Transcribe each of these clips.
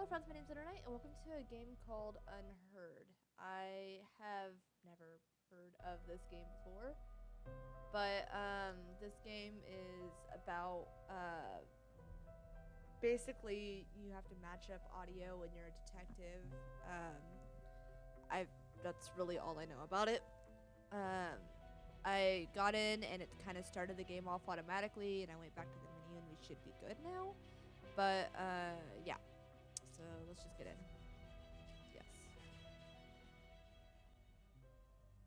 Hello friends, my name is Lunernight, and welcome to a game called Unheard. I have never heard of this game before, but this game is about basically you have to match up audio when you're a detective. That's really all I know about it. I got in and it kind of started the game off automatically, and I went back to the menu and we should be good now. But yeah. So let's just get in. Yes.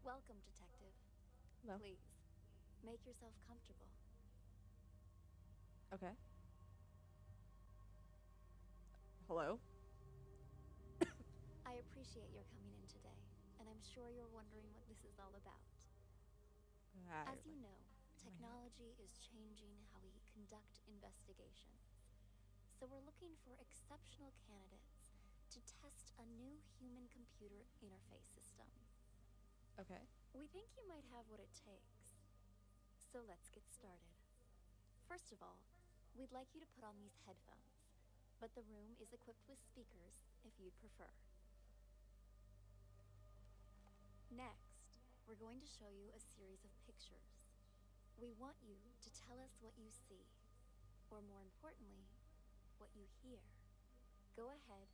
Welcome, detective. Hello. Please, make yourself comfortable. Okay. Hello? I appreciate your coming in today, and I'm sure you're wondering what this is all about. As you know, technology is changing how we conduct investigations. So we're looking for exceptional candidates to test a new human-computer interface system. Okay. We think you might have what it takes. So let's get started. First of all, we'd like you to put on these headphones, but the room is equipped with speakers if you'd prefer. Next, we're going to show you a series of pictures. We want you to tell us what you see, or more importantly, what you hear. Go ahead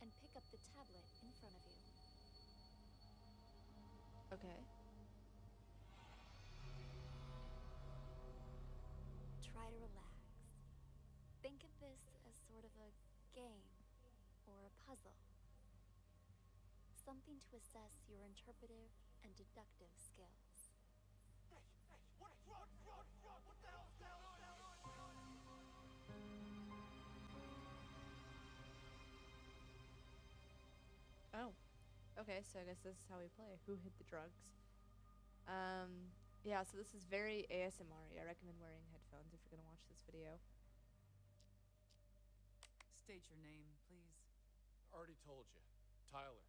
and pick up the tablet in front of you. Okay. Try to relax. Think of this as sort of a game or a puzzle. Something to assess your interpretive and deductive skills. Hey, run, what the hell's going on? Oh, okay, so I guess this is how we play. Who hid the drugs? Yeah, so this is very ASMR-y. I recommend wearing headphones if you're gonna watch this video. State your name, please. Already told you. Tyler.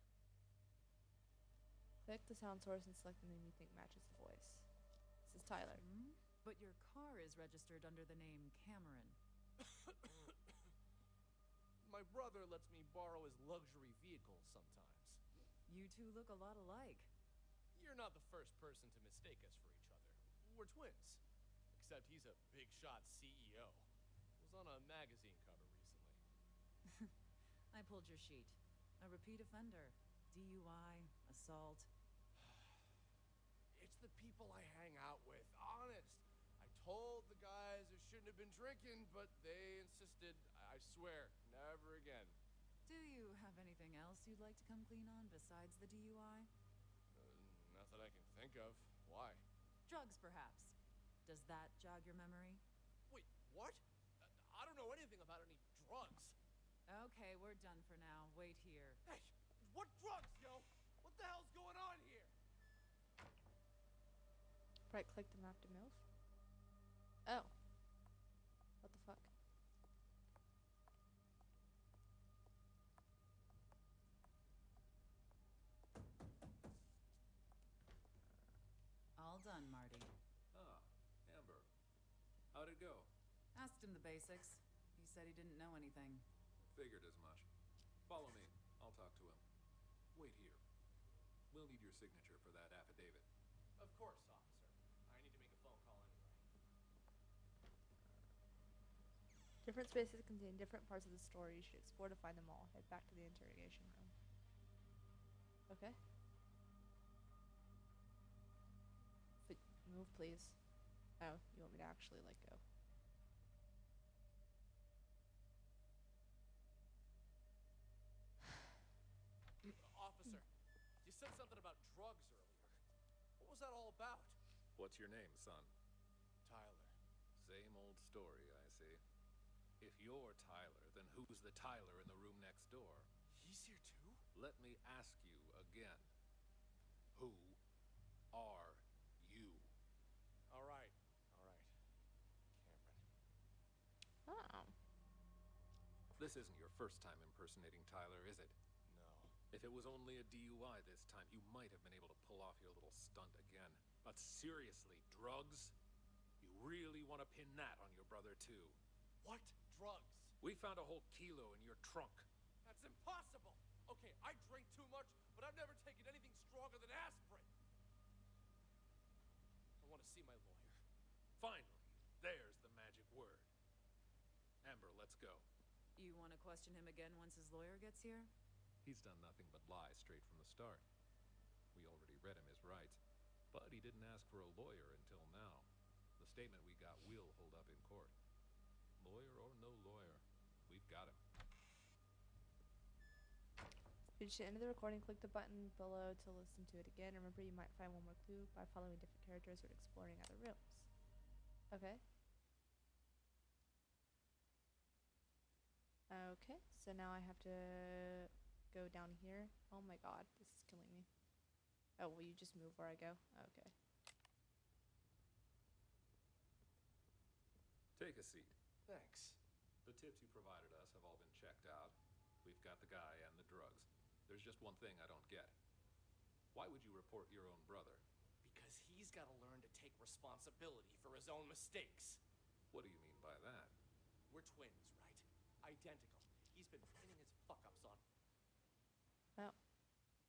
Click the sound source and select the name you think matches the voice. This is Tyler. But your car is registered under the name Cameron. My brother lets me borrow his luxury vehicle sometimes. You two look a lot alike. You're not the first person to mistake us for each other. We're twins. Except he's a big shot CEO. Was on a magazine cover recently. I pulled your sheet. A repeat offender. DUI, assault. It's the people I hang out with, honest. I told the guys I shouldn't have been drinking, but they insisted. I swear, never again. Do you have anything else you'd like to come clean on besides the DUI? Not that I can think of. Why? Drugs, perhaps. Does that jog your memory? Wait, what? I don't know anything about any drugs. Okay, we're done for now. Wait here. Hey, what drugs, yo? What the hell's going on here? Right-click the map to MILF. Oh. What the fuck? All done, Marty. Oh, Amber. How'd it go? Asked him the basics. He said he didn't know anything. Figured as much. Follow me. I'll talk to him. Wait here. We'll need your signature for that affidavit. Of course, officer. I need to make a phone call anyway. Different spaces contain different parts of the story. You should explore to find them all. Head back to the interrogation room. Okay. But move, please. Oh, you want me to actually, like, go. Officer, you said something about drugs earlier. What was that all about? What's your name, son? Tyler. Same old story, I see. If you're Tyler, then who's the Tyler in the room next door? He's here too? Let me ask you again. Who are you? Alright, Cameron. Oh. This isn't your first time impersonating Tyler, is it? No. If it was only a DUI this time, you might have been able to pull off your little stunt again. But seriously, drugs? You really want to pin that on your brother too? What drugs? We found a whole kilo in your trunk. That That's impossible! Okay, I drink too much, but I've never taken anything stronger than aspirin! I want to see my lawyer. Finally! There's the magic word. Amber, let's go. You want to question him again once his lawyer gets here? He's done nothing but lie straight from the start. We already read him his rights, but he didn't ask for a lawyer until now. The statement we got will hold up in court. Lawyer or no lawyer, we've got him. If you reach the end of the recording, click the button below to listen to it again. Remember, you might find one more clue by following different characters or exploring other rooms. Okay. Okay, so now I have to go down here. Oh my god, this is killing me. Oh, will you just move where I go? Okay. Take a seat. Thanks. The tips you provided us have all been checked out. We've got the guy and the drugs. There's just one thing I don't get. Why would you report your own brother? Because he's got to learn to take responsibility for his own mistakes. What do you mean by that? We're twins, right? Identical. He's been planning his fuck-ups on... Oh.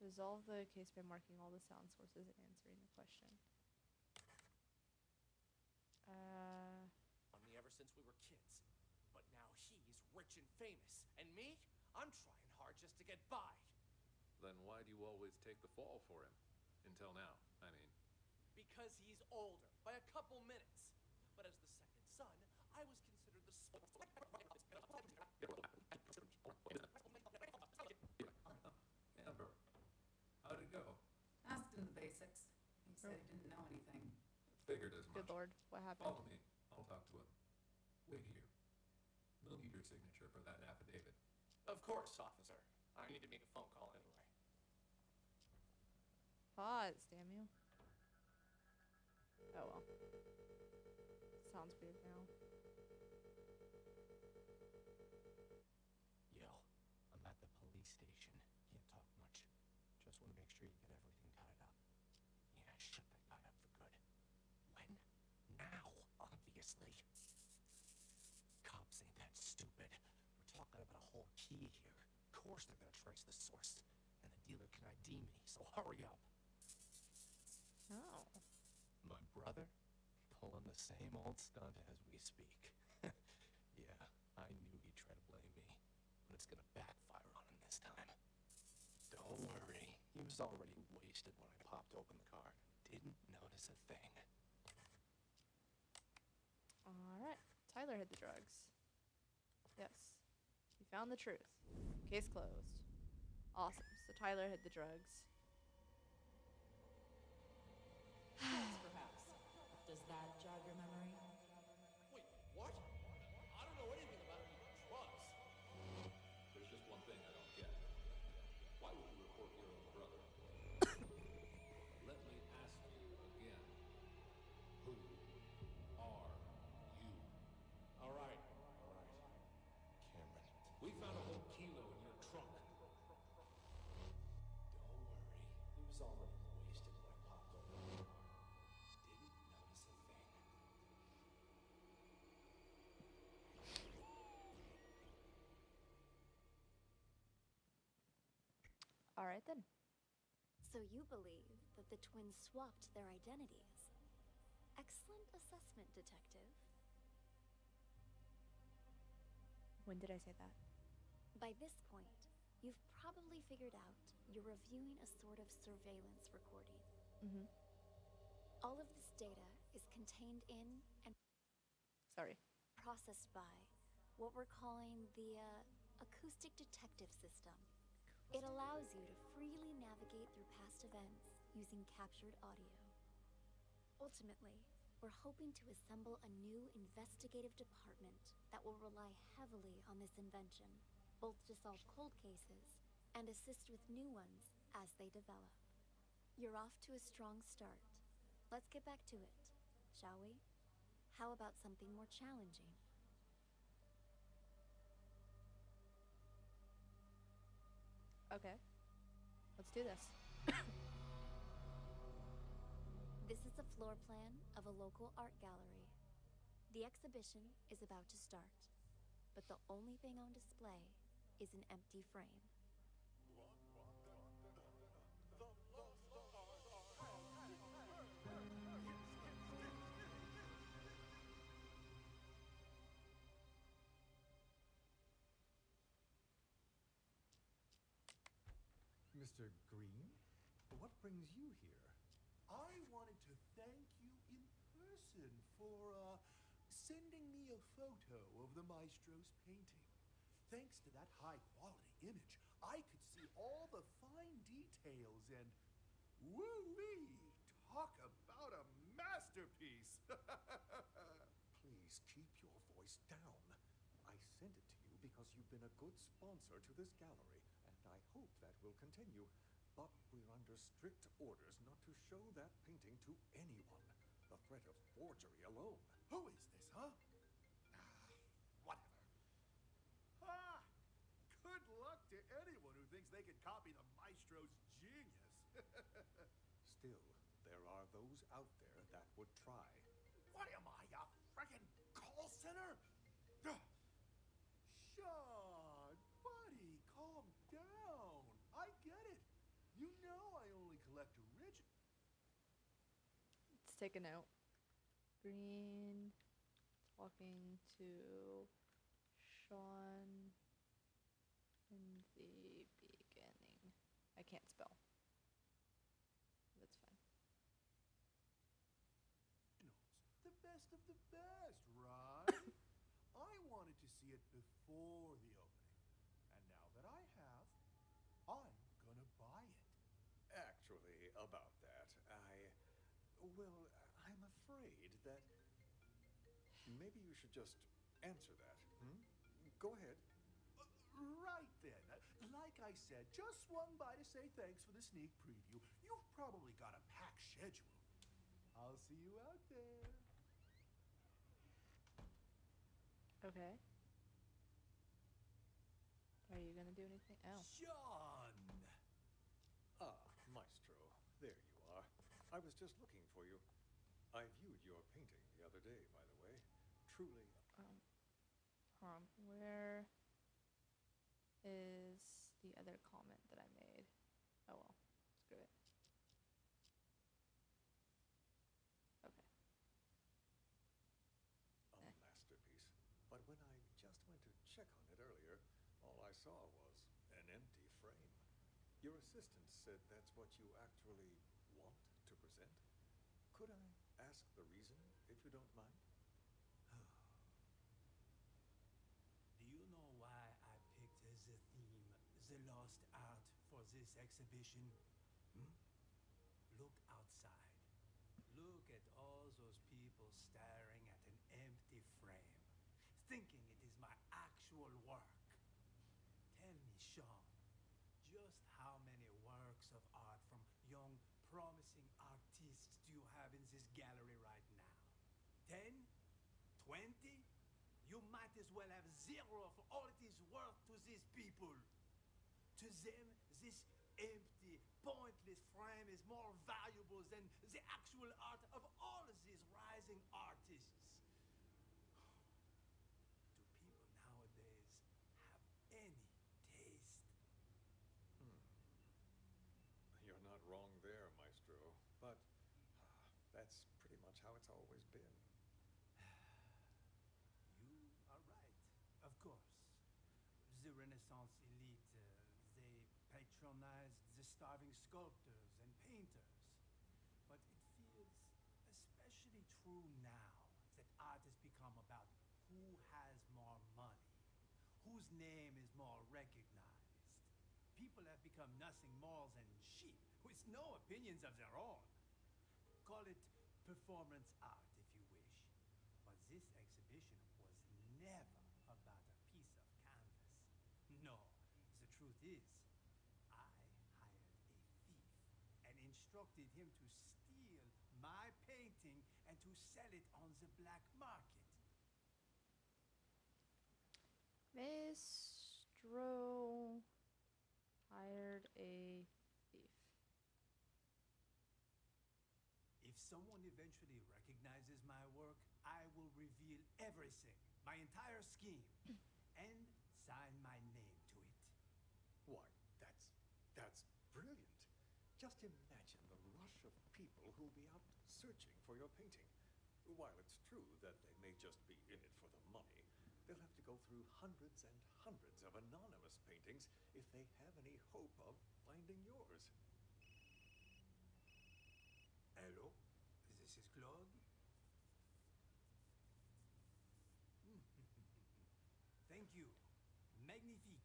Resolve the case by marking all the sound sources and answering the question. Only ever since we were kids. But now he's rich and famous. And me? I'm trying hard just to get by. Then why do you always take the fall for him? Until now, I mean. Because he's older, by a couple minutes. But as the second son, I was considered the... Amber. How'd it go? Asked him the basics. He said he didn't know anything. Figured as much. Good lord, what happened? Follow me. I'll talk to him. Wait here. We'll need your signature for that affidavit. Of course, officer. I need to make a phone call anyway. Pause, damn you. Oh well. Sounds weird now. Yo, I'm at the police station. Can't talk much. Just want to make sure you get everything tied up. Yeah, shut that guy up for good. When? Now, obviously. Cops ain't that stupid. We're talking about a whole key here. Of course they're gonna trace the source. And the dealer can ID me, so hurry up. Oh. My brother? Pulling the same old stunt as we speak. Yeah, I knew he'd try to blame me. But it's gonna backfire on him this time. Don't worry. He was already wasted when I popped open the car. Didn't notice a thing. Alright. Tyler hid the drugs. Yes. You found the truth. Case closed. Awesome. So Tyler hid the drugs. Perhaps. Does that jog your memory? Wait, what? I don't know anything about any drugs. There's just one thing I don't get. Why would you report your own brother? Let me ask you again. Who are you? All right. Cameron. We found a whole kilo in your trunk. Don't worry. He was already wasted when I popped over. Didn't notice a thing. All right, then. So you believe that the twins swapped their identities. Excellent assessment, detective. When did I say that? By this point, you've probably figured out you're reviewing a sort of surveillance recording. Mm-hmm. All of this data is contained in and... Sorry. Processed by what we're calling the acoustic detective system. It allows you to freely navigate through past events using captured audio. Ultimately, we're hoping to assemble a new investigative department that will rely heavily on this invention, both to solve cold cases and assist with new ones as they develop. You're off to a strong start. Let's get back to it, shall we? How about something more challenging? Okay, let's do this. This is a floor plan of a local art gallery. The exhibition is about to start, but the only thing on display is an empty frame. Mr. Green, what brings you here? I wanted to thank you in person for sending me a photo of the maestro's painting. Thanks to that high-quality image, I could see all the fine details and... woo-wee! Talk about a masterpiece! Please keep your voice down. I sent it to you because you've been a good sponsor to this gallery, and I hope that will continue. But we're under strict orders not to show that painting to anyone. The threat of forgery alone. Who is this, huh? Ah, whatever. Ha! Good luck to anyone who thinks they can copy the maestro's genius. Still, there are those out there that would try. What am I, a frickin' call center? Sean, buddy, calm down. I get it. You know I only collect original. Let's take a note. Green talking to Sean in the beginning. I can't spell. That's fine. The best of the best, right? I wanted to see it before the opening. And now that I have, I'm gonna buy it. Actually, about that, well, I'm afraid that... Maybe you should just answer that, hmm? Go ahead. Right then. Like I said, just swung by to say thanks for the sneak preview. You've probably got a packed schedule. I'll see you out there. Okay. Are you gonna do anything else? Sean! Ah, Maestro, there you are. I was just looking for you. I viewed your painting the other day, by the way. Truly. Where is the other comment that I made? Oh well, screw it. Okay. A masterpiece. But when I just went to check on it earlier, all I saw was an empty frame. Your assistant said that's what you actually want to present. Could I ask the reason, if you don't mind? Do you know why I picked as a theme the lost art for this exhibition? Hmm? Look outside. Look at all those people staring at an empty frame, thinking it is my actual work. Tell me, Sean, just how many works of art from young, promising artists do you have in this gallery right now? 10? 20? You might as well have zero for all it is worth to these people. To them, this empty, pointless frame is more valuable than the actual art of all of these rising artists. Do people nowadays have any taste? You're not wrong there, Maestro, but that's pretty much how it's always been. You are right, of course. The Renaissance elite, they patronized the starving sculptors and painters. But it feels especially true now that art has become about who has more money, whose name is more recognized. People have become nothing more than sheep with no opinions of their own. Call it performance art if you wish. But this exhibition was never about a piece of canvas. No. The truth is, I hired a thief and instructed him to steal my painting and to sell it on the black market. Maestro hired a thief. If someone eventually recognizes my work, I will reveal everything, my entire scheme, and sign my name to it. Why, that's brilliant. Just imagine the rush of people who'll be out searching for your painting. While it's true that they may just be in it for the money, they'll have to go through hundreds and hundreds of anonymous paintings if they have any hope of finding yours. Hello, this is Claude. Thank you. Magnifique.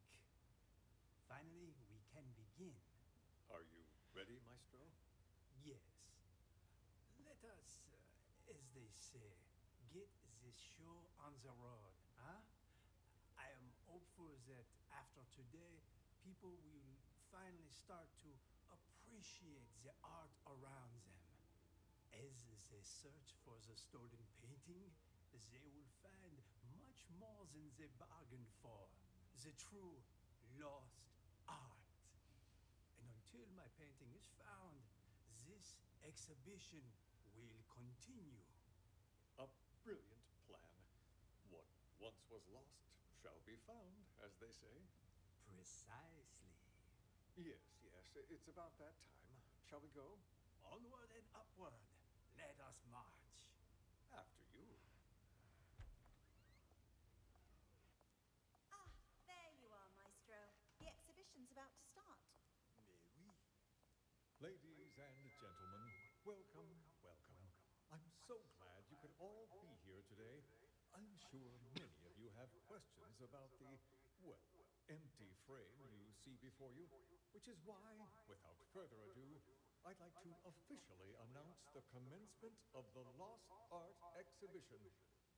Finally, we can begin. Are you ready, Maestro? Yes. Let us, as they say, get this show on the road, huh? I am hopeful that after today, people will finally start to appreciate the art around them. As they search for the stolen painting, they will find much more than they bargained for. The true lost art. And until my painting is found, this exhibition will continue. A brilliant plan. What once was lost shall be found, as they say. Precisely. Yes, it's about that time. Shall we go? Onward and upward. Let us march. After you. There you are, Maestro. The exhibition's about to start. Mais oui. Ladies and gentlemen, welcome. I'm so glad you could all be here today. I'm sure many of you have questions about the, empty frame you see before you, which is why, without further ado, I'd like to officially announce the commencement of the Lost Art Exhibition.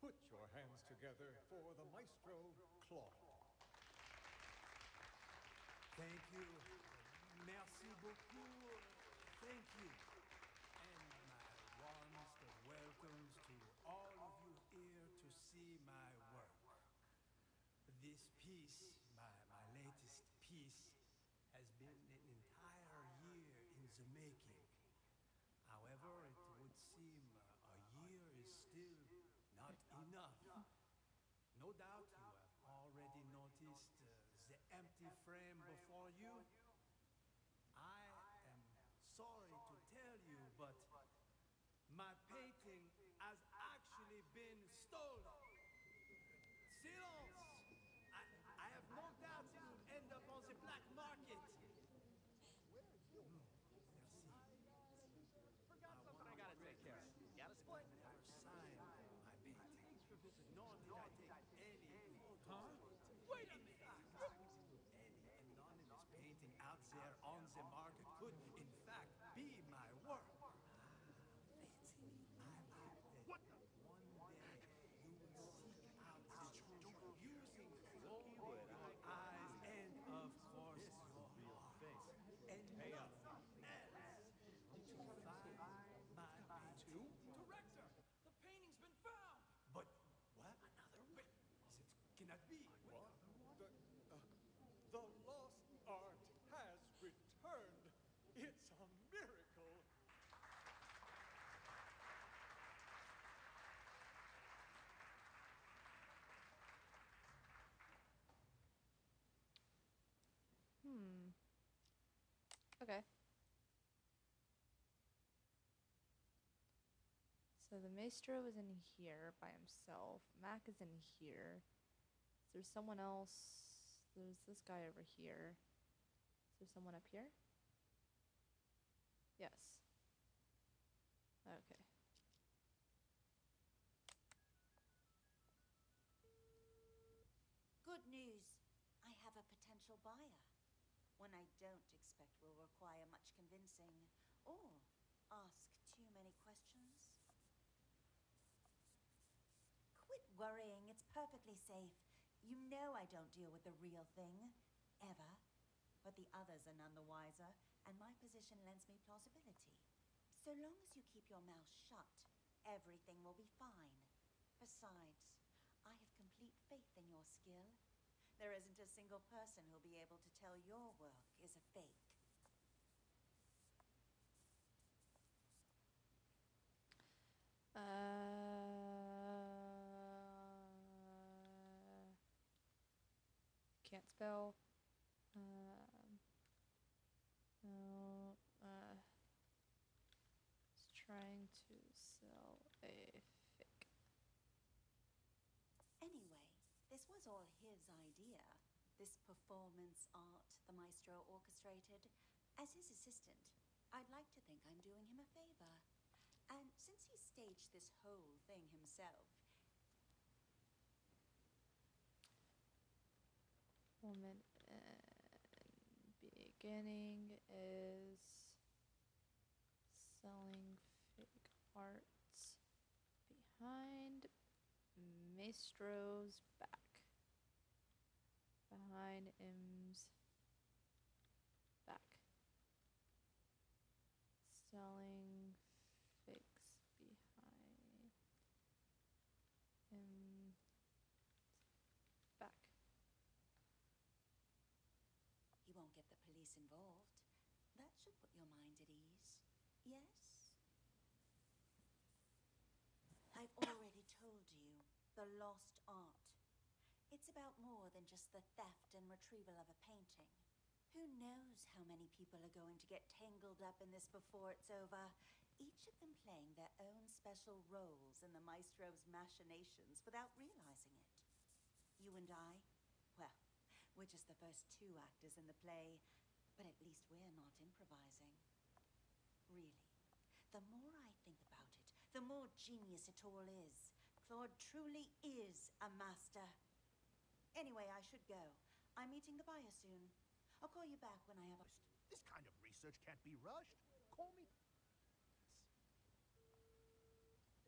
Put your hands together for the Maestro, Claude. Thank you. Merci beaucoup. Thank you. And my warmest of welcomes to all of you here to see my work. This piece, my latest piece, has been an entire year in the making. However, it would seem a year is still not enough. No doubt you have already noticed the empty frame before you. I am sorry to tell you, but my painting has actually been stolen. Silence! I have no doubt it would end up on the black market. Merci. I gotta take care of. Gotta split. Never signed my painting. Nor did I take any photos. Wait a minute! Any anonymous painting out there on the market could, in fact, be my work. What the? One day, you will seek out the truth using your eyes and, of course, your heart. And nothing else. To find my painting. Director, the painting's been found. But what? Another way? It cannot be. What? The lost art has returned. It's a miracle. Okay. So the Maestro is in here by himself. Mac is in here. Is there someone else? There's this guy over here. Is there someone up here? Yes. Okay. Good news. I have a potential buyer. One I don't expect will require much convincing or ask too many questions. Quit worrying, it's perfectly safe. You know I don't deal with the real thing, ever. But the others are none the wiser, and my position lends me plausibility. So long as you keep your mouth shut, everything will be fine. Besides, I have complete faith in your skill. There isn't a single person who'll be able to tell your work is a fake. Can't spell. No, it's trying to sell a fig. Anyway, this was all his idea. This performance art the maestro orchestrated. As his assistant, I'd like to think I'm doing him a favor. And since he staged this whole thing himself... Woman in beginning is selling fake arts behind maestro's back. Behind M's back. Selling figs behind M's back. He won't get the police involved. That should put your mind at ease. Yes? I've already told you. The lost art. It's about more than just the theft and retrieval of a painting. Who knows how many people are going to get tangled up in this before it's over, each of them playing their own special roles in the maestro's machinations without realizing it. You and I, well, we're just the first two actors in the play, but at least we're not improvising. Really, the more I think about it, the more genius it all is. Claude truly is a master. Anyway, I should go. I'm meeting the buyer soon. I'll call you back when I have a... This kind of research can't be rushed. Call me...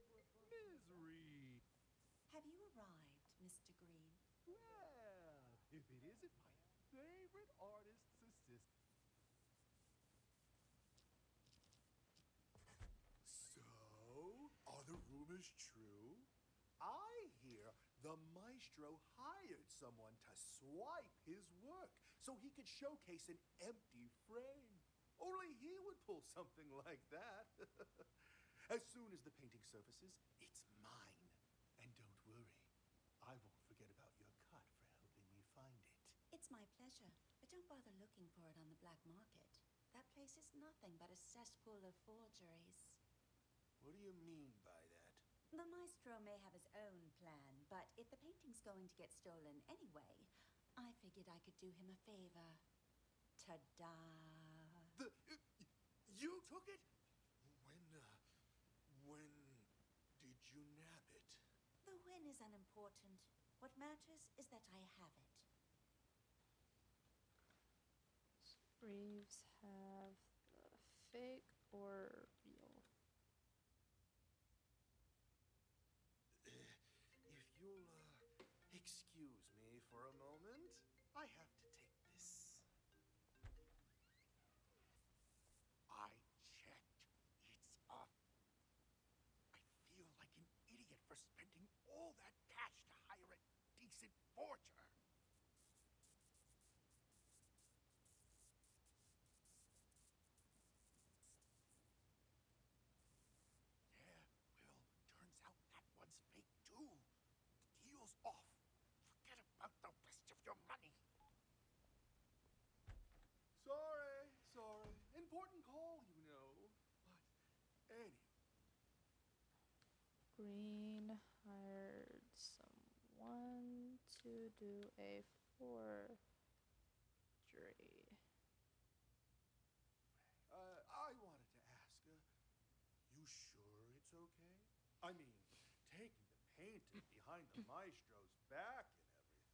Misery. Have you arrived, Mr. Green? Well, if it isn't my favorite artist's assistant. So, are the rumors true? I hear the maestro hired someone to swipe his work so he could showcase an empty frame. Only he would pull something like that. As soon as the painting surfaces, it's mine. And don't worry, I won't forget about your cut for helping me find it. It's my pleasure, but don't bother looking for it on the black market. That place is nothing but a cesspool of forgeries. What do you mean by that? The maestro may have his own plan, but if the painting's going to get stolen anyway, I figured I could do him a favor. Ta-da! You took it? When did you nab it? The when is unimportant. What matters is that I have it. Reeves have the fake or real? If you'll, excuse me for a moment, I have to take this. I checked. It's up. I feel like an idiot for spending all that cash to hire a decent forger. Yeah, well, turns out that one's fake too. Deal's off. Forget about the rest of your money. Sorry. Important call, you know. But anyway. Green hired someone to do a forgery. I wanted to ask, you sure it's okay? I mean, taking the painting behind the maestro's back and everything.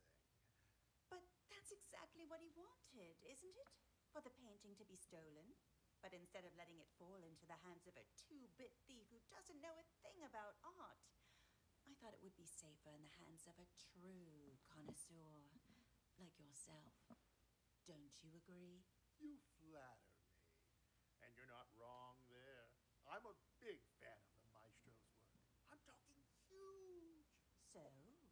But that's exactly what he wanted, isn't it? For the painting to be stolen. But instead of letting it fall into the hands of a two-bit thief who doesn't know a thing about art, I thought it would be safer in the hands of a true connoisseur, like yourself. Don't you agree? You flatter me. And you're not wrong there. I'm a big fan of the maestro's work. I'm talking huge. So,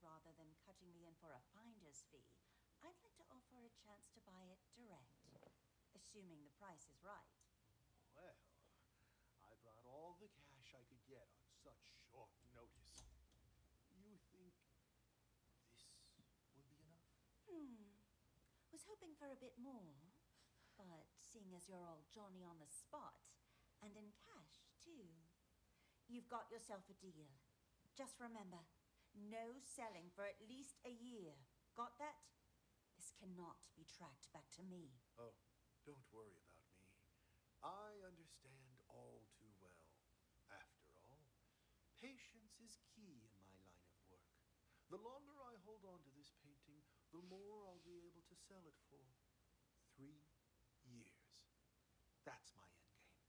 rather than cutting me in for a finder's fee, I'd like to offer a chance to buy it direct, assuming the price is right. Well, I brought all the cash I could get on such short notice. You think this would be enough? Was hoping for a bit more. But seeing as you're all Johnny on the spot, and in cash too, you've got yourself a deal. Just remember, no selling for at least a year. Got that? This cannot be tracked back to me. Oh, don't worry about me. I understand all too well. After all, patience is key in my line of work. The longer I hold on to this painting, the more I'll be able to sell it for. 3 years. That's my end game.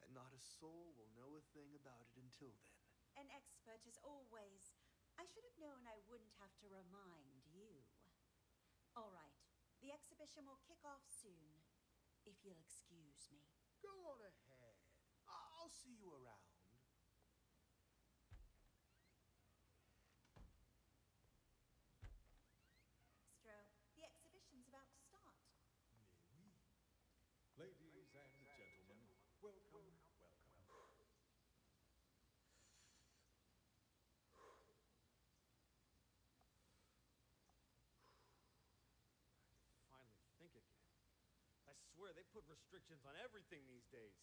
And not a soul will know a thing about it until then. An expert as always. I should have known I wouldn't have to remind you. All right, the exhibition will kick off soon, if you'll excuse me. Go on ahead. I'll see you around. Stro, the exhibition's about to start. Oui. Ladies and gentlemen, welcome, welcome. Finally think again. I swear they put restrictions on everything these days.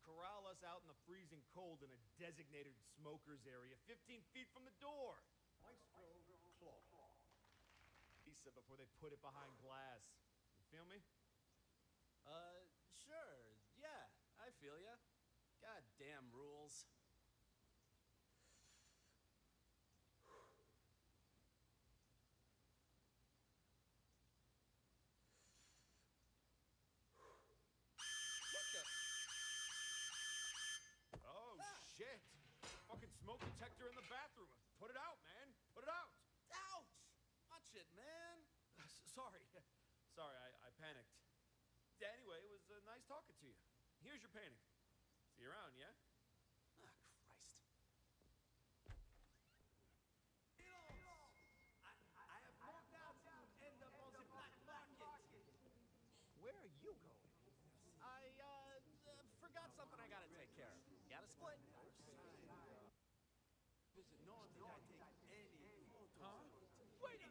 Corral us out in the freezing cold in a designated smokers area 15 feet from the door. Maestro Claude. He said before they put it behind glass. You feel me? Sure. Yeah, I feel ya. Goddamn rules. Shit! Fucking smoke detector in the bathroom. Put it out, man. Put it out. Ouch! Watch it, man. Sorry, I panicked. Anyway, it was nice talking to you. Here's your painting. See you around, yeah? Ah, Christ. I have no doubts you end up on the black market. Where are you going? I forgot something I gotta take care of. Gotta split. Nor did I take any photos. Wait a...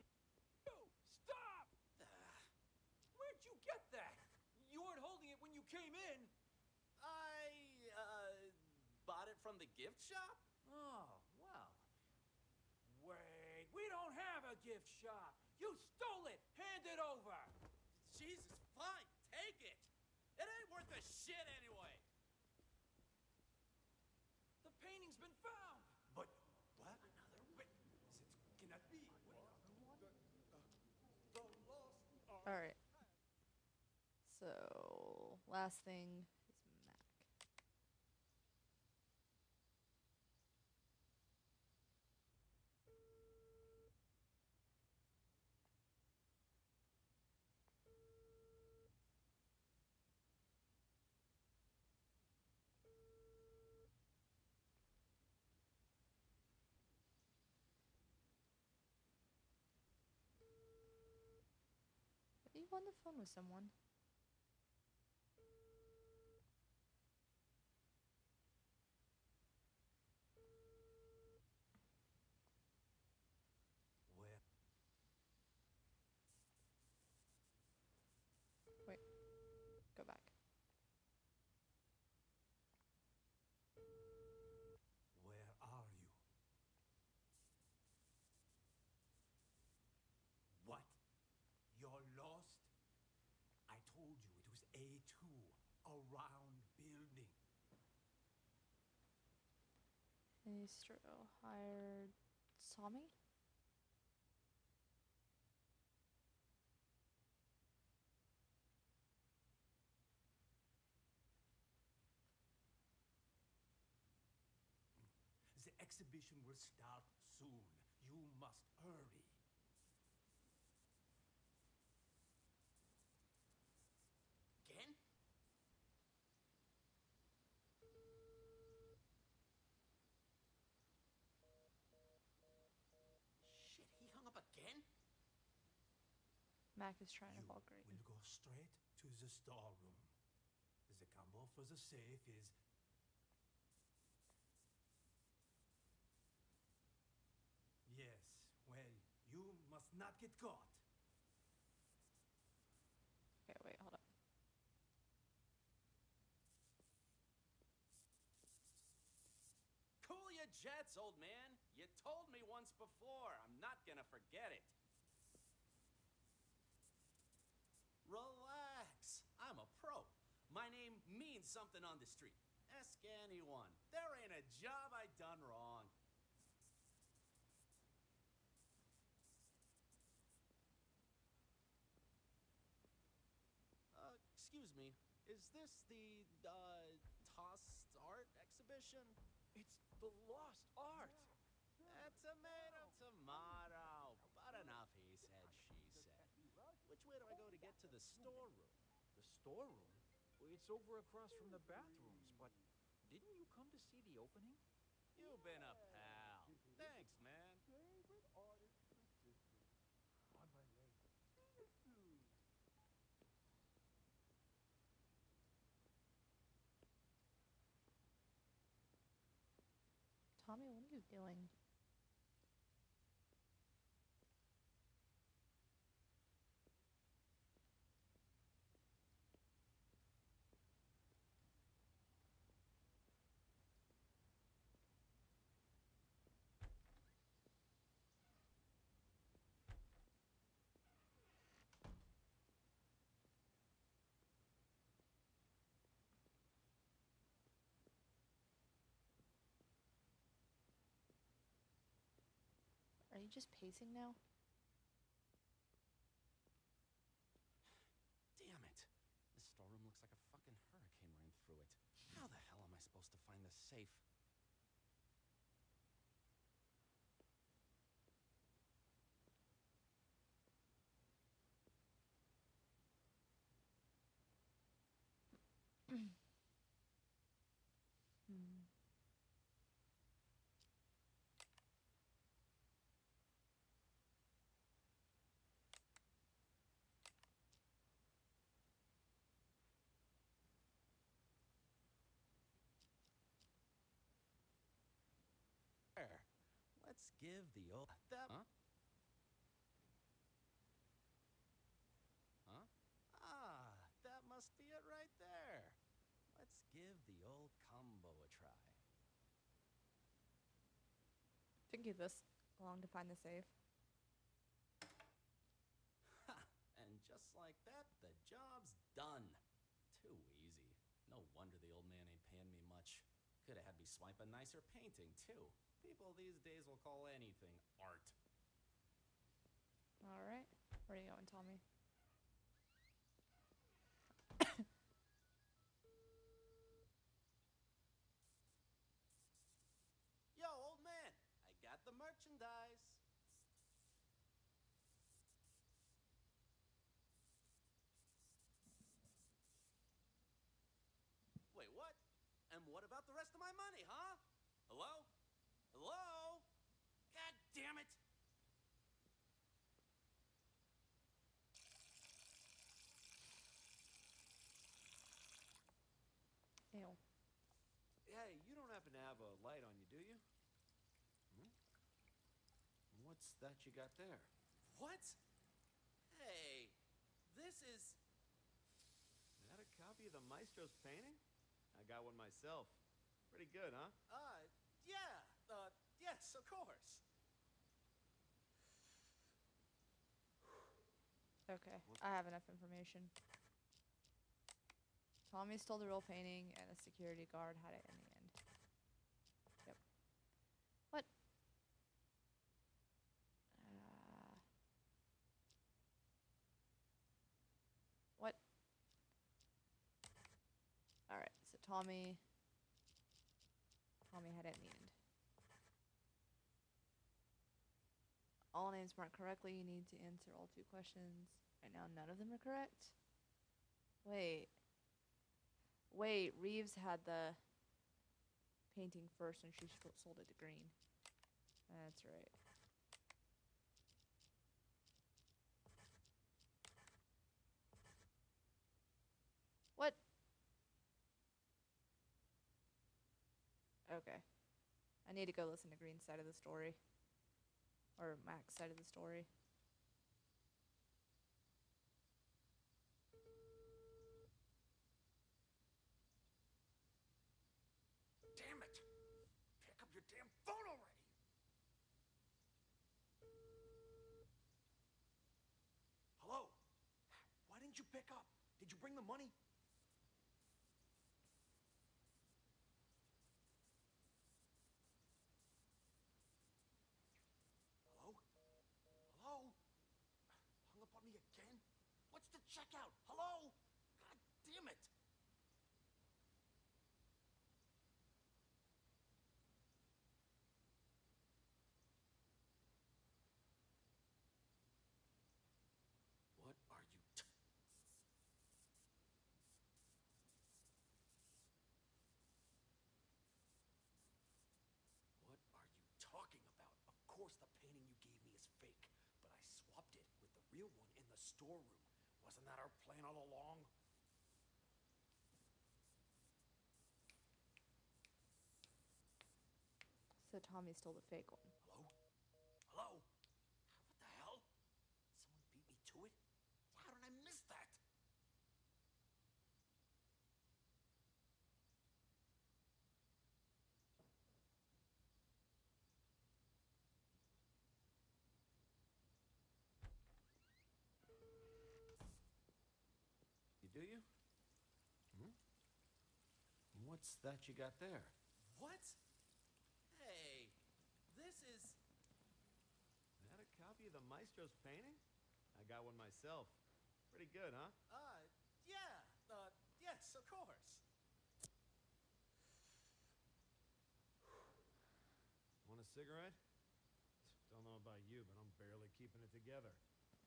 Stop! Where'd you get that? You weren't holding it when you came in. I bought it from the gift shop? Oh, well. Wait, we don't have a gift shop. You stole it. Hand it over. Jesus, fine. Take it. It ain't worth a shit anyway! The painting's been found! But what? Another witness? It cannot be. Alright. So, last thing is Mac. Are you on the phone with someone? Where? Wait. Go back. Where are you? What? You're lost? I told you it was A2, a round building. Maestro hired Tommy? The exhibition will start soon. You must hurry. Again? Shit, he hung up again? Mac is trying to Valkyrie. We'll go straight to the storeroom. The combo for the safe is... Yes, well, you must not get caught. Okay, wait, hold up. jets, old man. You told me once before. I'm not gonna forget it. Relax. I'm a pro. My name means something on the street. Ask anyone. There ain't a job I done wrong. Excuse me. Is this the, Tossed Art exhibition? It's the Lost Art! Tomato, tomato. But enough, he said, she said. Which way do I go to get to the storeroom? The storeroom? It's over across from the bathrooms, but didn't you come to see the opening? You've been a pal. Thanks, man. On my leg. Tommy, what are you doing? Are you just pacing now? Damn it! This storeroom looks like a fucking hurricane ran through it. How the hell am I supposed to find the safe? Let's give the old... Huh? Huh? Ah, that must be it right there. Let's give the old combo a try. Didn't give this long to find the safe. Ha! And just like that, the job's done. Too easy. No wonder the old man ain't paying me much. Could have had me swipe a nicer painting, too. People these days will call anything art. All right. Where are you going, Tommy? Yo, old man! I got the merchandise. Wait, what? And what about the rest of my money, huh? Hello? Hello? God damn it! Ew. Hey, you don't happen to have a light on you, do you? Hmm? What's that you got there? What? Hey, this is... Is that a copy of the Maestro's painting? I got one myself. Pretty good, huh? Yeah, yes, of course. Okay, I have enough information. Tommy stole the real painting, and a security guard had it in the end. Yep. What? What? Alright, so Tommy had it in the end. All names marked correctly. You need to answer all two questions. Right now, none of them are correct. Wait, Reeves had the painting first and she sold it to Green. That's right. What? Okay. I need to go listen to Green's side of the story. Or Mac's side of the story. Damn it! Pick up your damn phone! pick up? Did you bring the money? Hello? Hello? Hung up on me again? What's the checkout? Hello? God damn it! What are you talking about? What are you talking about? Of course the painting you gave me is fake, but I swapped it with the real one in the storeroom. Wasn't that our plan all along? So Tommy stole the fake one. Hello? Hello? What the hell? Someone beat me to it? How did I miss that? Do you? Hmm? What's that you got there? What? Hey, this is... Is that a copy of the Maestro's painting? I got one myself. Pretty good, huh? Yeah. Yes, of course. Want a cigarette? Don't know about you, but I'm barely keeping it together.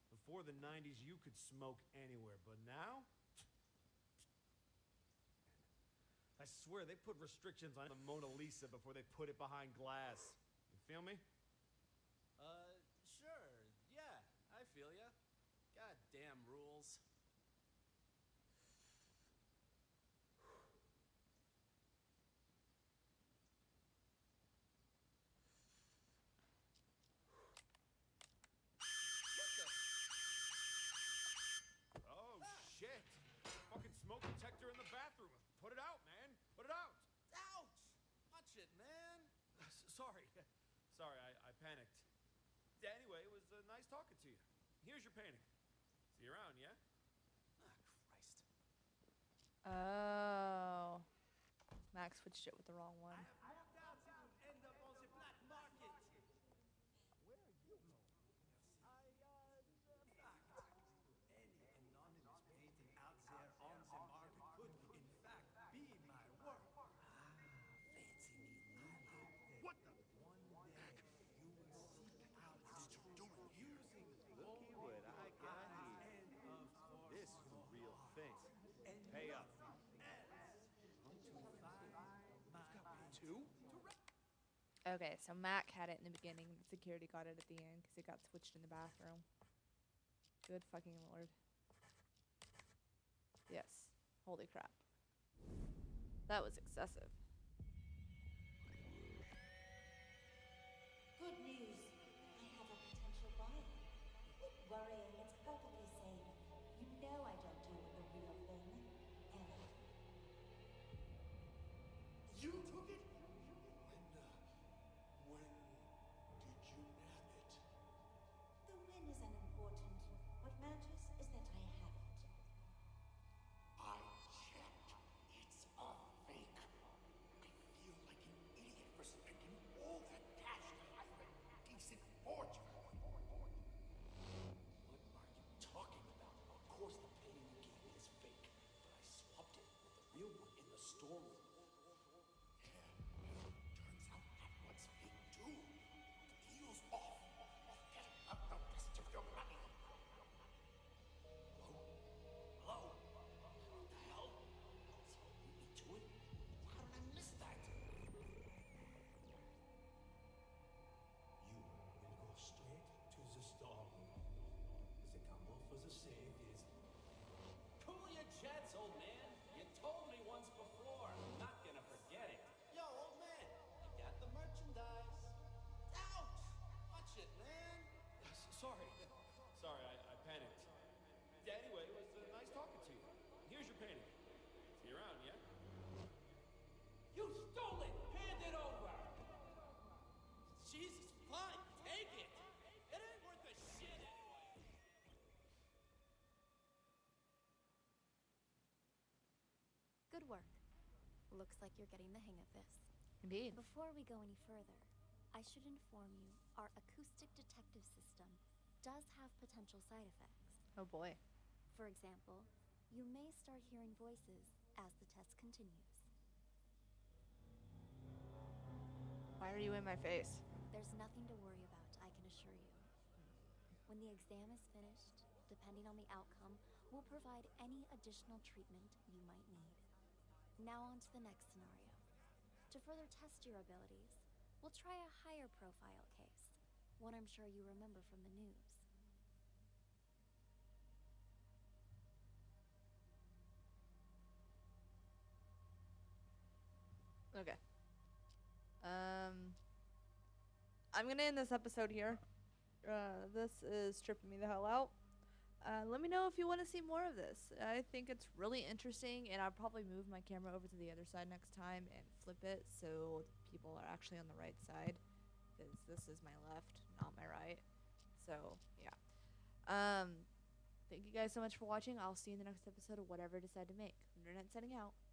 Before the 90s, you could smoke anywhere, but now... I swear, they put restrictions on the Mona Lisa before they put it behind glass. You feel me? Sure. Yeah, I feel ya. Goddamn rules. What the? Oh, shit! Fucking smoke detector in the bathroom. Put it out, man. Put it out. Ouch! Watch it, man. Sorry, I panicked. Anyway, it was nice talking to you. Here's your painting. See you around, yeah? Ah, Christ. Oh. Max switched it with the wrong one. I have doubts I would end up on the black market. Where are you going? Anonymous painting out there on the market could, in fact, be my work. Ah, fancy me. What the? One day you will seek out the using. Looky what I got here. This is the real thing. Pay up. Two? Okay, so Mac had it in the beginning. The security got it at the end because it got switched in the bathroom. Good fucking lord. Yes. Holy crap. That was excessive. Good news. I have a potential buyer. Quit worrying. It's perfectly safe. You know I don't do the real thing. Ever. You took it? When did you nab it? The when is unimportant. What matters is that I have it. I checked. It's a fake. I feel like an idiot for spending all that cash to hire a decent forger. What are you talking about? Of course the painting you gave me is fake, but I swapped it with the real one in the storeroom. Yeah, turns out that one's fake too. The deal's off. Get out the rest of your money. Hello? Hello? Cool your jets, old man. You told me once before. I'm not gonna forget it. Yo, old man, I got the merchandise. Ouch! Watch it, man. Sorry, I panicked. Anyway, it was nice talking to you. Here's your painting. See you around, yeah? You stole it! Hand it over! Jesus, fine, take it! It ain't worth a shit anyway. Good work. Looks like you're getting the hang of this. Indeed. Before we go any further, I should inform you our acoustic detective system does have potential side effects. Oh boy. For example, you may start hearing voices as the test continues. Why are you in my face? There's nothing to worry about, I can assure you. When the exam is finished, depending on the outcome, we'll provide any additional treatment you might need. Now on to the next scenario. To further test your abilities, we'll try a higher profile case, one I'm sure you remember from the news. Okay. I'm gonna end this episode here. This is tripping me the hell out. Let me know if you want to see more of this. I think it's really interesting, and I'll probably move my camera over to the other side next time and flip it so people are actually on the right side, because this is my left, not my right. So yeah. Thank you guys so much for watching. I'll see you in the next episode of whatever I decide to make. Lunernight signing out.